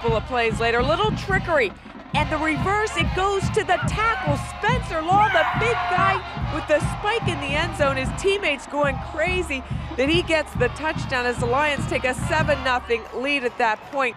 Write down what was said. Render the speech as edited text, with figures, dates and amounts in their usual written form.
couple of plays later. A little trickery. And the reverse, it goes to the tackle. Spencer Law, the big guy with the spike in the end zone. His teammates going crazy that he gets the touchdown as the Lions take a 7-0 lead at that point.